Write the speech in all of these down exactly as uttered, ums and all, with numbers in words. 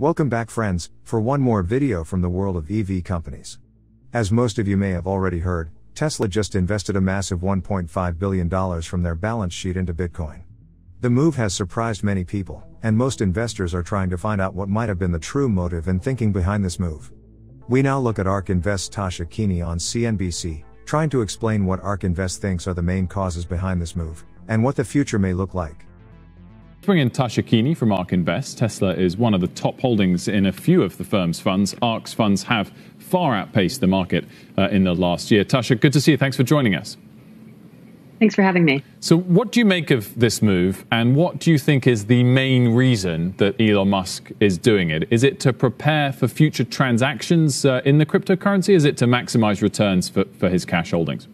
Welcome back, friends, for one more video from the world of E V companies. As most of you may have already heard, Tesla just invested a massive one point five billion dollars from their balance sheet into Bitcoin. The move has surprised many people, and most investors are trying to find out what might have been the true motive and thinking behind this move. We now look at ARK Invest's Tasha Keeney on C N B C, trying to explain what ARK Invest thinks are the main causes behind this move, and what the future may look like. Bring in Tasha Keeney from ARK Invest. Tesla is one of the top holdings in a few of the firm's funds. ARK's funds have far outpaced the market uh, in the last year. Tasha, good to see you. Thanks for joining us. Thanks for having me. So what do you make of this move, and what do you think is the main reason that Elon Musk is doing it? Is it to prepare for future transactions uh, in the cryptocurrency? Is it to maximize returns for, for his cash holdings?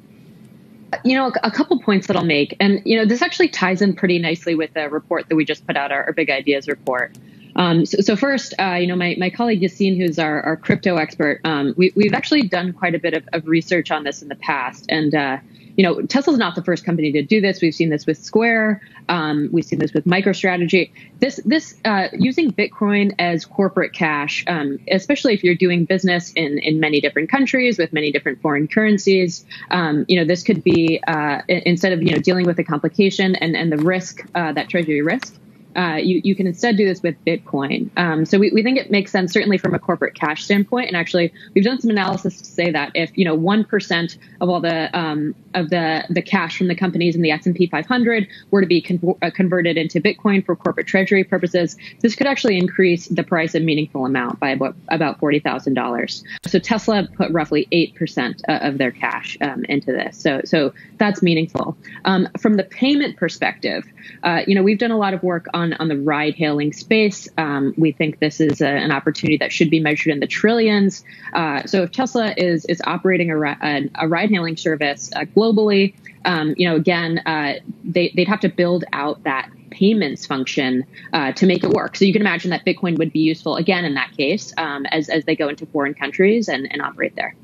You know, a couple points that I'll make. And, you know, this actually ties in pretty nicely with a report that we just put out, our, our Big Ideas report. Um, so, so first, uh, you know, my, my colleague Yasin, who's our, our crypto expert, um, we, we've actually done quite a bit of, of research on this in the past. And, uh, you know, Tesla's not the first company to do this. We've seen this with Square. Um, we've seen this with MicroStrategy. This, this uh, using Bitcoin as corporate cash, um, especially if you're doing business in, in many different countries with many different foreign currencies, um, you know, this could be uh, instead of, you know, dealing with the complication and, and the risk, uh, that treasury risk, uh, you, you can instead do this with Bitcoin. Um, so we, we think it makes sense, certainly from a corporate cash standpoint. And actually, we've done some analysis to say that if, you know, one percent of all the um, of the, the cash from the companies in the S and P five hundred were to be con uh, converted into Bitcoin for corporate treasury purposes, this could actually increase the price a meaningful amount by about, about forty thousand dollars. So Tesla put roughly eight percent of their cash um, into this. So, so that's meaningful. Um, from the payment perspective, uh, you know, we've done a lot of work on On, on the ride-hailing space. Um, we think this is a, an opportunity that should be measured in the trillions. Uh, so if Tesla is is operating a, a, a ride-hailing service uh, globally, um, you know, again, uh, they, they'd have to build out that payments function uh, to make it work. So you can imagine that Bitcoin would be useful again in that case um, as, as they go into foreign countries and, and operate there.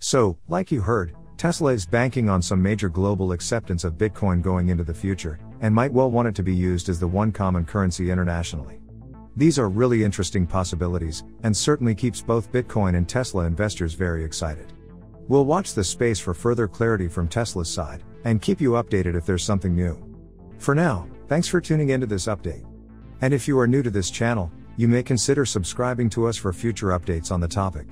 So, like you heard, Tesla is banking on some major global acceptance of Bitcoin going into the future, and might well want it to be used as the one common currency internationally. These are really interesting possibilities, and certainly keeps both Bitcoin and Tesla investors very excited. We'll watch this space for further clarity from Tesla's side, and keep you updated if there's something new. For now, thanks for tuning into this update. And if you are new to this channel, you may consider subscribing to us for future updates on the topic.